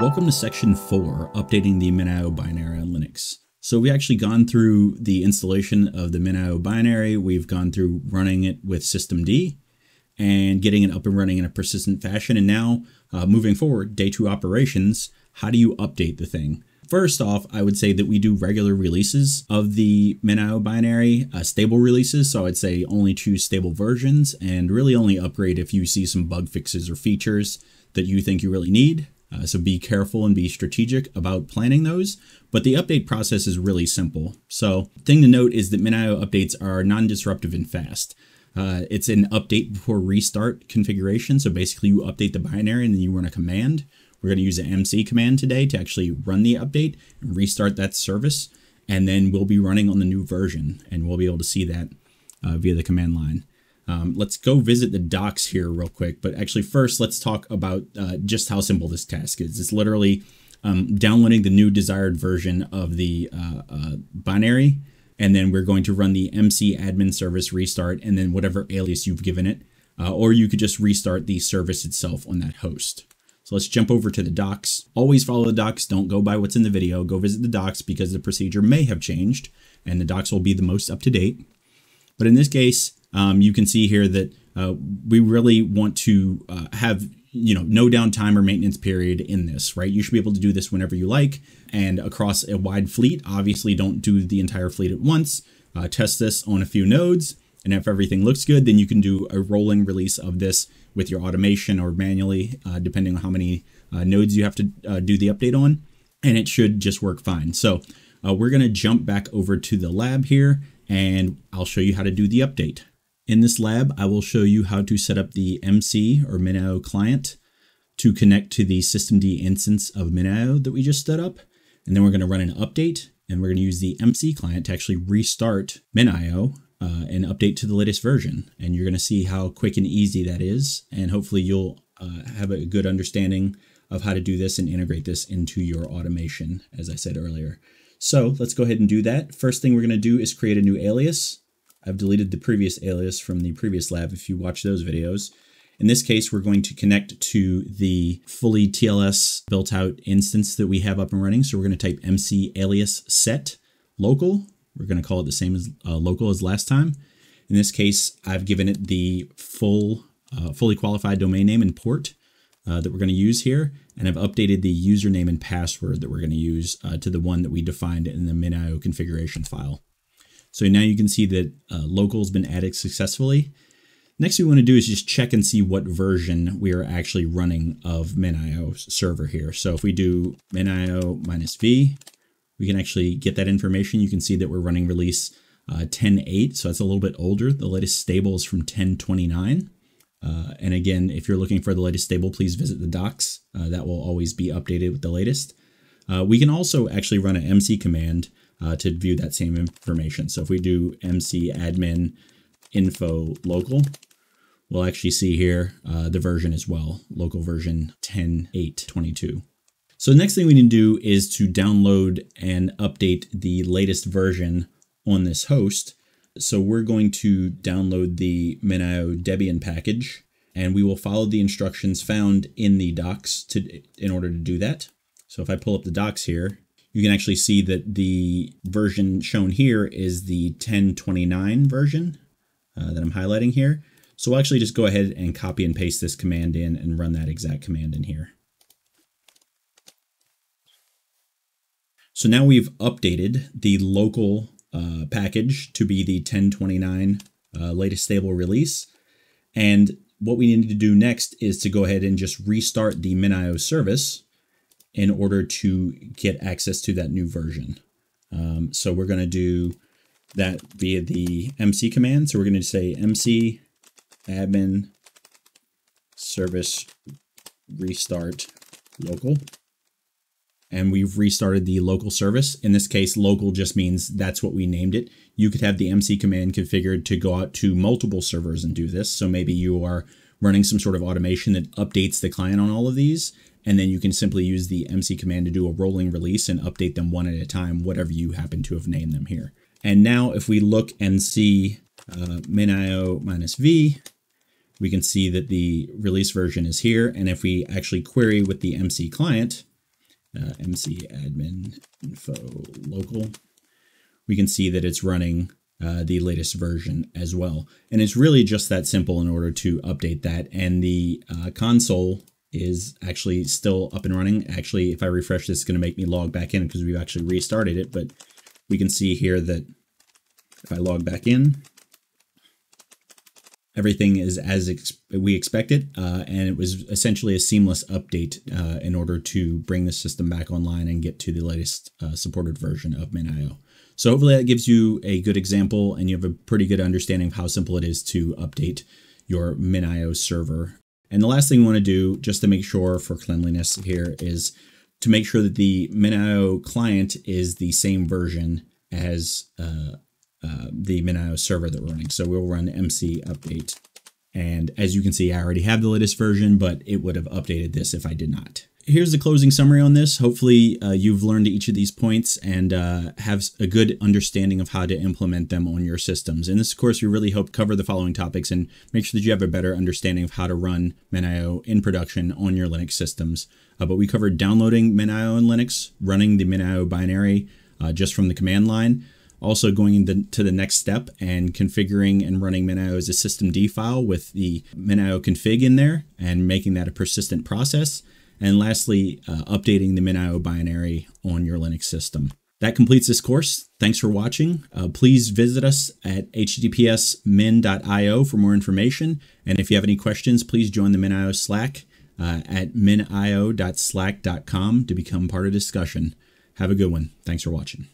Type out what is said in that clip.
Welcome to section 4, updating the MinIO binary on Linux. So we've actually gone through the installation of the MinIO binary, we've gone through running it with Systemd and getting it up and running in a persistent fashion, and now moving forward, day 2 operations, how do you update the thing? First off, I would say that we do regular releases of the MinIO binary, stable releases, so I'd say only choose stable versions and really only upgrade if you see some bug fixes or features that you think you really need. So be careful and be strategic about planning those, but the update process is really simple. So thing to note is that MinIO updates are non-disruptive and fast. It's an update before restart configuration. So basically you update the binary and then you run a command. We're going to use an MC command today to actually run the update and restart that service. And then we'll be running on the new version and we'll be able to see that via the command line. Let's go visit the docs here real quick, but actually first let's talk about just how simple this task is. It's literally downloading the new desired version of the binary, and then we're going to run the MC admin service restart and then whatever alias you've given it, or you could just restart the service itself on that host. So let's jump over to the docs. Always follow the docs. Don't go by what's in the video. Go visit the docs because the procedure may have changed and the docs will be the most up to date. But in this case, you can see here that we really want to have, no downtime or maintenance period in this, right? You should be able to do this whenever you like and across a wide fleet. Obviously, don't do the entire fleet at once. Test this on a few nodes. And if everything looks good, then you can do a rolling release of this with your automation or manually, depending on how many nodes you have to do the update on. And it should just work fine. So we're going to jump back over to the lab here and I'll show you how to do the update. In this lab, I will show you how to set up the MC or MinIO client to connect to the Systemd instance of MinIO that we just set up. And then we're going to run an update and we're going to use the MC client to actually restart MinIO and update to the latest version. And you're going to see how quick and easy that is. And hopefully you'll have a good understanding of how to do this and integrate this into your automation, as I said earlier. So let's go ahead and do that. First thing we're going to do is create a new alias. I've deleted the previous alias from the previous lab if you watch those videos. In this case, we're going to connect to the fully TLS built out instance that we have up and running. So we're going to type MC alias set local. We're going to call it the same as local as last time. In this case, I've given it the fully qualified domain name and port that we're going to use here. And I've updated the username and password that we're going to use to the one that we defined in the MinIO configuration file. So now you can see that local has been added successfully. Next we want to do is just check and see what version we are actually running of MinIO server here. So if we do MinIO -v, we can actually get that information. You can see that we're running release 10.8, so that's a little bit older. The latest stable is from 10.29. And again, if you're looking for the latest stable, please visit the docs. That will always be updated with the latest. We can also actually run an MC command to view that same information. So if we do MC admin info local, we'll actually see here the version as well, local version 10.8.22. So the next thing we need to do is to download and update the latest version on this host. So we're going to download the MinIO Debian package and we will follow the instructions found in the docs in order to do that. So if I pull up the docs here, you can actually see that the version shown here is the 10.29 version that I'm highlighting here. So we'll actually just go ahead and copy and paste this command in and run that exact command in here. So now we've updated the local package to be the 10.29 latest stable release. And what we need to do next is to go ahead and just restart the MinIO service in order to get access to that new version. So we're gonna do that via the MC command. So we're gonna say MC admin service restart local. And we've restarted the local service. In this case, local just means that's what we named it. You could have the MC command configured to go out to multiple servers and do this. So maybe you are running some sort of automation that updates the client on all of these. And then you can simply use the MC command to do a rolling release and update them one at a time, whatever you happen to have named them here. And now if we look and see MinIO -v, we can see that the release version is here. And if we actually query with the MC client, mcadmin info local, we can see that it's running the latest version as well. And it's really just that simple in order to update that. And the console is actually still up and running. Actually, if I refresh this, it's going to make me log back in because we've actually restarted it. But we can see here that if I log back in, everything is as we expected, and it was essentially a seamless update in order to bring the system back online and get to the latest supported version of MinIO. So hopefully that gives you a good example and you have a pretty good understanding of how simple it is to update your MinIO server. And the last thing we want to do, just to make sure for cleanliness here, is to make sure that the MinIO client is the same version as the MinIO server that we're running. So we'll run MC update. And as you can see, I already have the latest version, but it would have updated this if I did not. Here's the closing summary on this. Hopefully you've learned each of these points and have a good understanding of how to implement them on your systems. In this course, we really hope to cover the following topics and make sure that you have a better understanding of how to run MinIO in production on your Linux systems. But we covered downloading MinIO in Linux, running the MinIO binary just from the command line, also going into the next step and configuring and running MinIO as a systemd file with the MinIO config in there and making that a persistent process. And lastly, updating the MinIO binary on your Linux system. That completes this course. Thanks for watching. Please visit us at https://min.io for more information. And if you have any questions, please join the MinIO Slack at minio.slack.com to become part of the discussion. Have a good one. Thanks for watching.